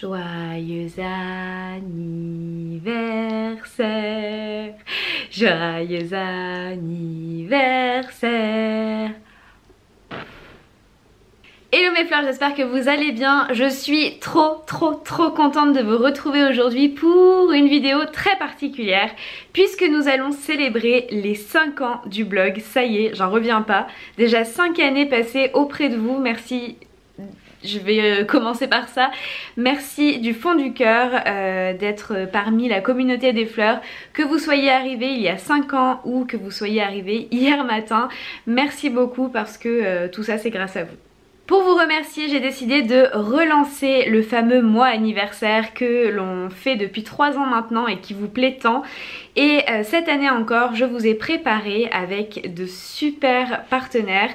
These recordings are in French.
Joyeux anniversaire, joyeux anniversaire. Hello mes fleurs, j'espère que vous allez bien. Je suis trop contente de vous retrouver aujourd'hui pour une vidéo très particulière puisque nous allons célébrer les 5 ans du blog. Ça y est, j'en reviens pas. Déjà 5 années passées auprès de vous, merci. Je vais commencer par ça. Merci du fond du cœur d'être parmi la communauté des fleurs. Que vous soyez arrivés il y a 5 ans ou que vous soyez arrivés hier matin, merci beaucoup parce que tout ça c'est grâce à vous. Pour vous remercier, j'ai décidé de relancer le fameux mois anniversaire que l'on fait depuis 3 ans maintenant et qui vous plaît tant. Et cette année encore, je vous ai préparé avec de super partenaires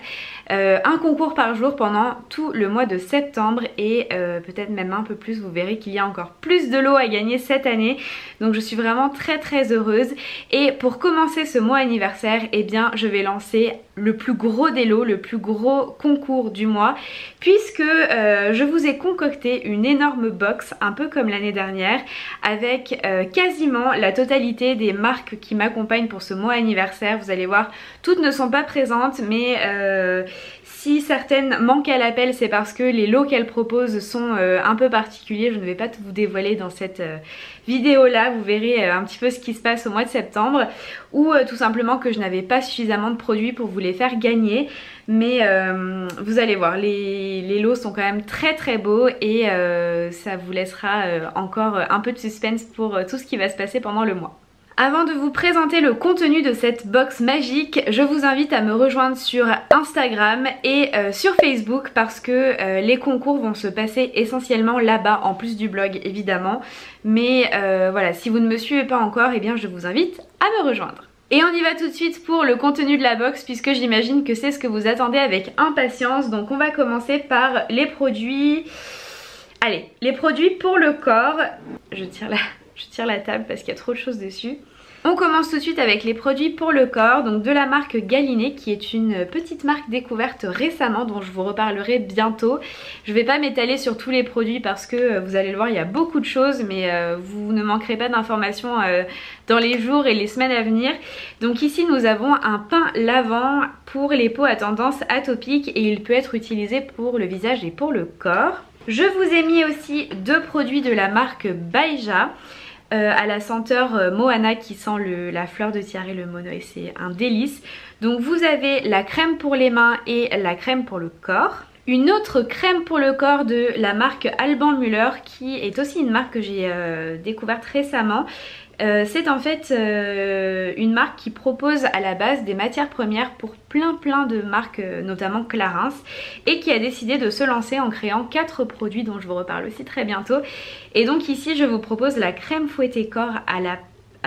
un concours par jour pendant tout le mois de septembre et peut-être même un peu plus. Vous verrez qu'il y a encore plus de lots à gagner cette année. Donc je suis vraiment très heureuse. Et pour commencer ce mois anniversaire, eh bien je vais lancer le plus gros des lots, le plus gros concours du mois, puisque je vous ai concocté une énorme box, un peu comme l'année dernière, avec quasiment la totalité des marques qui m'accompagnent pour ce mois anniversaire. Vous allez voir, toutes ne sont pas présentes, mais si certaines manquent à l'appel, c'est parce que les lots qu'elles proposent sont un peu particuliers. Je ne vais pas tout vous dévoiler dans cette vidéo là, vous verrez un petit peu ce qui se passe au mois de septembre, ou tout simplement que je n'avais pas suffisamment de produits pour vous les faire gagner. Mais vous allez voir, les lots sont quand même très beaux et ça vous laissera encore un peu de suspense pour tout ce qui va se passer pendant le mois. Avant de vous présenter le contenu de cette box magique, je vous invite à me rejoindre sur Instagram et sur Facebook parce que les concours vont se passer essentiellement là-bas, en plus du blog évidemment. Mais voilà, si vous ne me suivez pas encore, eh bien je vous invite à me rejoindre. Et on y va tout de suite pour le contenu de la box puisque j'imagine que c'est ce que vous attendez avec impatience. Donc on va commencer par les produits. Allez, les produits pour le corps. Je tire la table parce qu'il y a trop de choses dessus. On commence tout de suite avec les produits pour le corps, donc de la marque Galinée, qui est une petite marque découverte récemment dont je vous reparlerai bientôt. Je ne vais pas m'étaler sur tous les produits parce que vous allez le voir, il y a beaucoup de choses, mais vous ne manquerez pas d'informations dans les jours et les semaines à venir. Donc ici nous avons un pain lavant pour les peaux à tendance atopique et il peut être utilisé pour le visage et pour le corps. Je vous ai mis aussi 2 produits de la marque Baïja. À la senteur Moana qui sent la fleur de tiare et le monoï, c'est un délice. Donc vous avez la crème pour les mains et la crème pour le corps. Une autre crème pour le corps de la marque Alban Muller qui est aussi une marque que j'ai découverte récemment. C'est en fait une marque qui propose à la base des matières premières pour plein de marques, notamment Clarins, et qui a décidé de se lancer en créant 4 produits dont je vous reparle aussi très bientôt. Et donc ici je vous propose la crème fouettée corps à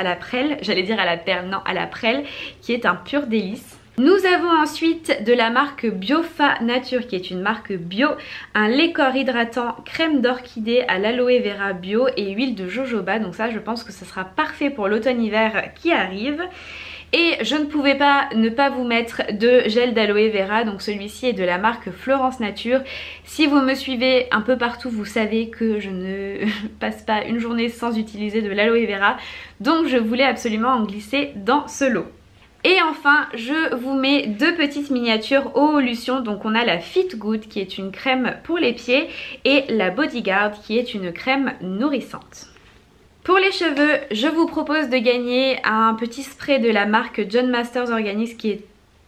la prêle, j'allais dire à la perle, non à la prêle, qui est un pur délice. Nous avons ensuite de la marque Biofa Nature qui est une marque bio, un lait corps hydratant crème d'orchidée à l'aloe vera bio et huile de jojoba. Donc ça je pense que ça sera parfait pour l'automne-hiver qui arrive. Et je ne pouvais pas ne pas vous mettre de gel d'aloe vera, donc celui-ci est de la marque Florence Nature. Si vous me suivez un peu partout, vous savez que je ne passe pas une journée sans utiliser de l'aloe vera. Donc je voulais absolument en glisser dans ce lot. Et enfin, je vous mets 2 petites miniatures e olution. Donc on a la Fit Good qui est une crème pour les pieds et la Bodyguard qui est une crème nourrissante. Pour les cheveux, je vous propose de gagner un petit spray de la marque John Masters Organics qui est,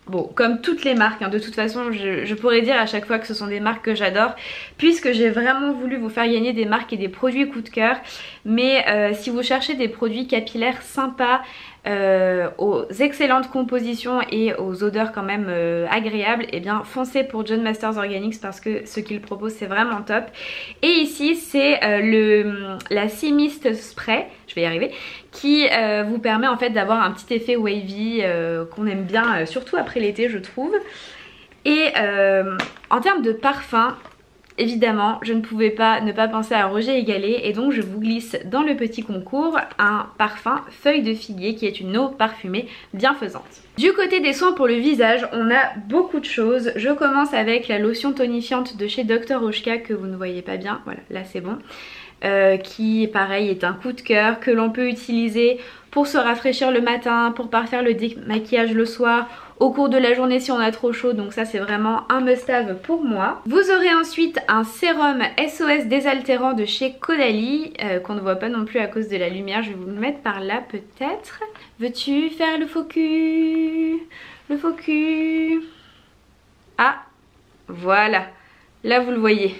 bon, comme toutes les marques, hein, de toute façon je pourrais dire à chaque fois que ce sont des marques que j'adore puisque j'ai vraiment voulu vous faire gagner des marques et des produits coup de cœur. Mais si vous cherchez des produits capillaires sympas, aux excellentes compositions et aux odeurs quand même agréables, et eh bien foncez pour John Masters Organics parce que ce qu'il propose c'est vraiment top. Et ici c'est la Sea Mist Spray, je vais y arriver, qui vous permet en fait d'avoir un petit effet wavy qu'on aime bien, surtout après l'été je trouve. Et en termes de parfum, évidemment, je ne pouvais pas ne pas penser à Roger et Gallet et donc je vous glisse dans le petit concours un parfum feuille de figuier qui est une eau parfumée bienfaisante. Du côté des soins pour le visage, on a beaucoup de choses. Je commence avec la lotion tonifiante de chez Dr. Hauschka que vous ne voyez pas bien, voilà, là c'est bon. qui pareil est un coup de cœur que l'on peut utiliser pour se rafraîchir le matin, pour parfaire le démaquillage le soir, au cours de la journée si on a trop chaud. Donc ça c'est vraiment un must-have pour moi. Vous aurez ensuite un sérum SOS désaltérant de chez Caudalie, qu'on ne voit pas non plus à cause de la lumière. Je vais vous le mettre par là peut-être. Veux-tu faire le faux cul? Le faux cul. Ah, voilà. Là vous le voyez.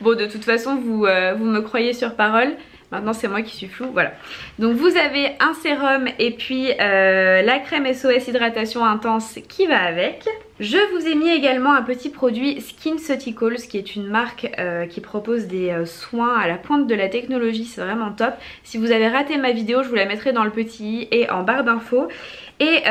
Bon, de toute façon vous me croyez sur parole. Maintenant c'est moi qui suis floue, voilà. Donc vous avez un sérum et puis la crème SOS hydratation intense qui va avec. Je vous ai mis également un petit produit SkinCeuticals qui est une marque qui propose des soins à la pointe de la technologie, c'est vraiment top. Si vous avez raté ma vidéo, je vous la mettrai dans le petit i et en barre d'infos. Et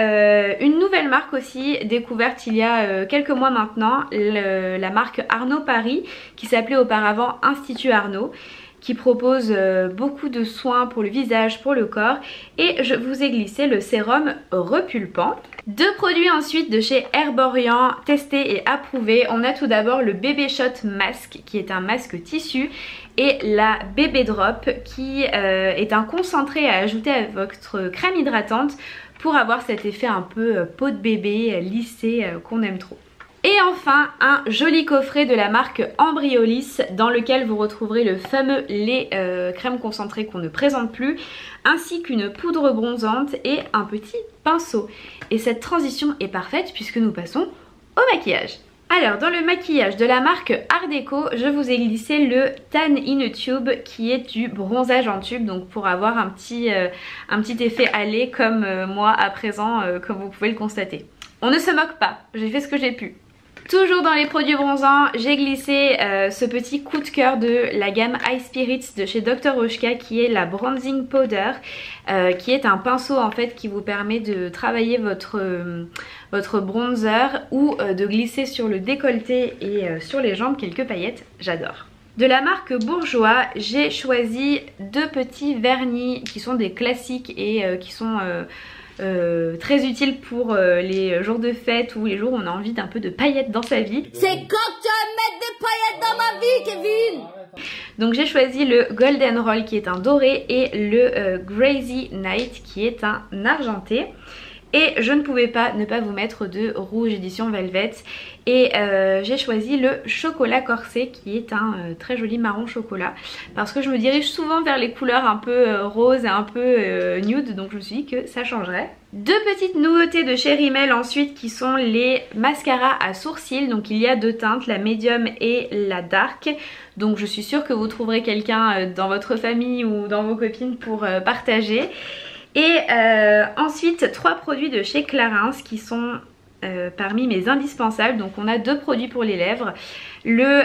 une nouvelle marque aussi découverte il y a quelques mois maintenant, la marque Arnaud Paris, qui s'appelait auparavant Institut Arnaud, qui propose beaucoup de soins pour le visage, pour le corps. Et je vous ai glissé le sérum repulpant. Deux produits ensuite de chez Herborian, testés et approuvés. On a tout d'abord le Bébé Shot Masque, qui est un masque tissu, et la Bébé Drop, qui est un concentré à ajouter à votre crème hydratante pour avoir cet effet un peu peau de bébé lissée qu'on aime trop. Et enfin, un joli coffret de la marque Embryolis dans lequel vous retrouverez le fameux lait crème concentrée qu'on ne présente plus, ainsi qu'une poudre bronzante et un petit pinceau. Et cette transition est parfaite puisque nous passons au maquillage. Alors dans le maquillage de la marque Art déco, je vous ai glissé le Tan in a Tube qui est du bronzage en tube, donc pour avoir un petit effet hâlé comme moi à présent, comme vous pouvez le constater. On ne se moque pas, j'ai fait ce que j'ai pu. Toujours dans les produits bronzants, j'ai glissé ce petit coup de cœur de la gamme High Spirits de chez Dr. Hauschka qui est la Bronzing Powder, qui est un pinceau en fait qui vous permet de travailler votre bronzer ou de glisser sur le décolleté et sur les jambes quelques paillettes, j'adore. De la marque Bourjois, j'ai choisi deux petits vernis qui sont des classiques et qui sont... très utile pour les jours de fête ou les jours où on a envie d'un peu de paillettes dans sa vie. C'est quand tu vas mettre des paillettes dans ma vie, Kevin? Donc j'ai choisi le Golden Roll qui est un doré et le Crazy Night qui est un argenté. Et je ne pouvais pas ne pas vous mettre de rouge édition Velvet. Et j'ai choisi le chocolat corsé qui est un très joli marron chocolat. Parce que je me dirige souvent vers les couleurs un peu rose et un peu nude. Donc je me suis dit que ça changerait. Deux petites nouveautés de chez Rimmel ensuite qui sont les mascaras à sourcils. Donc il y a deux teintes, la médium et la dark. Donc je suis sûre que vous trouverez quelqu'un dans votre famille ou dans vos copines pour partager. Et ensuite, trois produits de chez Clarins qui sont parmi mes indispensables. Donc on a deux produits pour les lèvres. Le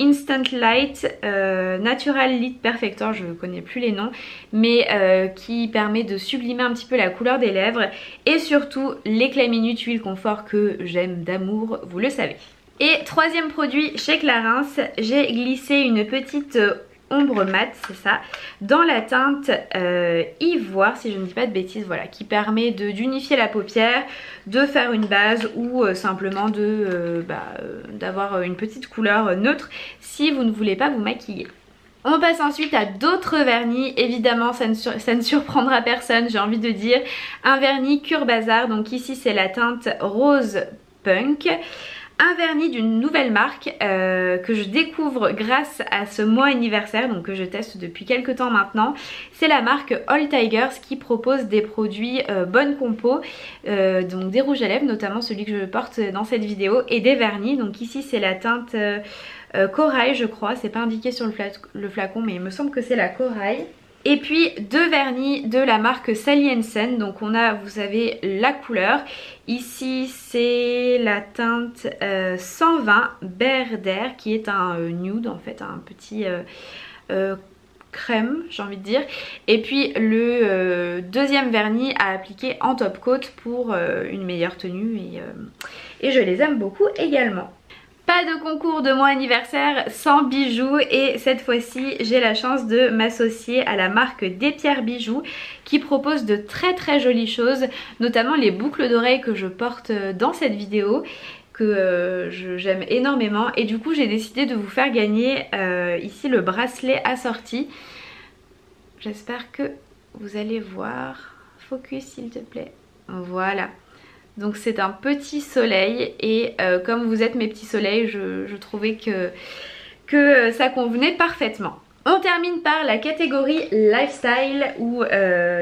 Instant Light Natural Lip Perfector, je ne connais plus les noms, mais qui permet de sublimer un petit peu la couleur des lèvres. Et surtout, l'éclat minute huile confort que j'aime d'amour, vous le savez. Et troisième produit chez Clarins, j'ai glissé une petite... ombre mat, c'est ça, dans la teinte ivoire si je ne dis pas de bêtises, voilà, qui permet d'unifier la paupière, de faire une base ou simplement d'avoir une petite couleur neutre si vous ne voulez pas vous maquiller. On passe ensuite à d'autres vernis, évidemment ça ne surprendra personne, j'ai envie de dire, un vernis Cure Bazar, donc ici c'est la teinte rose punk. Un vernis d'une nouvelle marque que je découvre grâce à ce mois anniversaire, donc que je teste depuis quelques temps maintenant. C'est la marque All Tigers qui propose des produits bonne compo, donc des rouges à lèvres, notamment celui que je porte dans cette vidéo, et des vernis. Donc ici c'est la teinte corail je crois, c'est pas indiqué sur le flacon mais il me semble que c'est la corail. Et puis deux vernis de la marque Sally Hansen, donc on a, vous savez, la couleur, ici c'est la teinte 120 Berder qui est un nude en fait, un petit crème j'ai envie de dire. Et puis le deuxième vernis à appliquer en top coat pour une meilleure tenue et je les aime beaucoup également. Pas de concours de mon anniversaire sans bijoux et cette fois-ci j'ai la chance de m'associer à la marque des Pierres Bijoux qui propose de très très jolies choses, notamment les boucles d'oreilles que je porte dans cette vidéo, que j'aime énormément, et du coup j'ai décidé de vous faire gagner ici le bracelet assorti. J'espère que vous allez voir. Focus s'il te plaît. Voilà. Donc c'est un petit soleil et comme vous êtes mes petits soleils, je trouvais que ça convenait parfaitement. On termine par la catégorie lifestyle où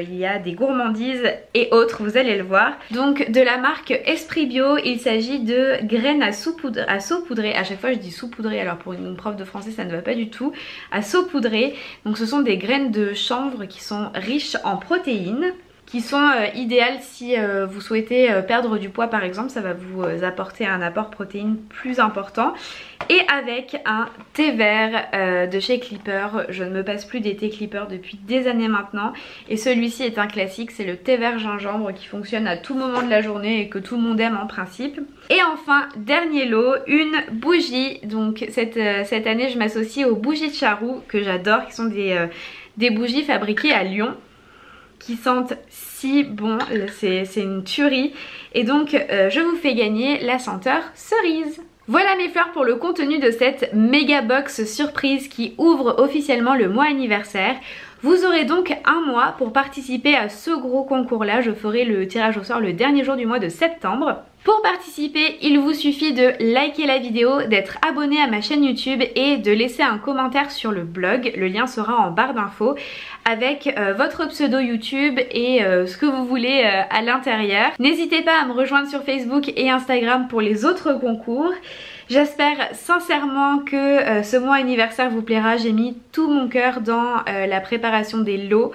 il y a des gourmandises et autres, vous allez le voir. Donc de la marque Esprit Bio, il s'agit de graines à saupoudrer. À chaque fois je dis saupoudrer, alors pour une prof de français ça ne va pas du tout. À saupoudrer, donc ce sont des graines de chanvre qui sont riches en protéines, qui sont idéales si vous souhaitez perdre du poids par exemple, ça va vous apporter un apport protéine plus important. Et avec un thé vert de chez Clipper, je ne me passe plus des thés Clipper depuis des années maintenant. Et celui-ci est un classique, c'est le thé vert gingembre qui fonctionne à tout moment de la journée et que tout le monde aime en principe. Et enfin, dernier lot, une bougie. Donc cette année je m'associe aux bougies de Charou que j'adore, qui sont des bougies fabriquées à Lyon, qui sentent si bon, c'est une tuerie. Et donc je vous fais gagner la senteur cerise. Voilà mes fleurs pour le contenu de cette méga box surprise qui ouvre officiellement le mois anniversaire. Vous aurez donc un mois pour participer à ce gros concours là, je ferai le tirage au sort le dernier jour du mois de septembre. Pour participer, il vous suffit de liker la vidéo, d'être abonné à ma chaîne YouTube et de laisser un commentaire sur le blog, le lien sera en barre d'infos, avec votre pseudo YouTube et ce que vous voulez à l'intérieur. N'hésitez pas à me rejoindre sur Facebook et Instagram pour les autres concours. J'espère sincèrement que ce mois anniversaire vous plaira, j'ai mis tout mon cœur dans la préparation des lots.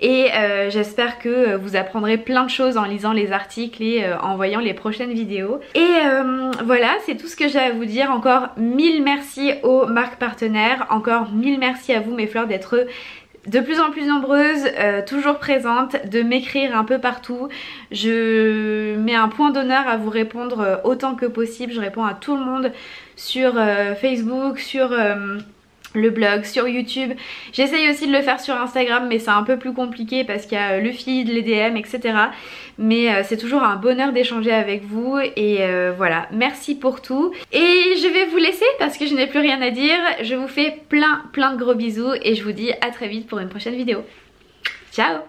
Et j'espère que vous apprendrez plein de choses en lisant les articles et en voyant les prochaines vidéos. Et voilà, c'est tout ce que j'ai à vous dire. Encore mille merci aux marques partenaires. Encore mille merci à vous mes fleurs d'être de plus en plus nombreuses, toujours présentes, de m'écrire un peu partout. Je mets un point d'honneur à vous répondre autant que possible. Je réponds à tout le monde sur Facebook, sur le blog, sur YouTube. J'essaye aussi de le faire sur Instagram mais c'est un peu plus compliqué parce qu'il y a le feed, les DM, etc. Mais c'est toujours un bonheur d'échanger avec vous et voilà, merci pour tout. Et je vais vous laisser parce que je n'ai plus rien à dire. Je vous fais plein de gros bisous et je vous dis à très vite pour une prochaine vidéo. Ciao!